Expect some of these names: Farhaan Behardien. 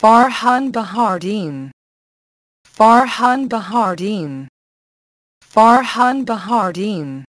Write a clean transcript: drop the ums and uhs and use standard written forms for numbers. Farhaan Behardien. Farhaan Behardien. Farhaan Behardien.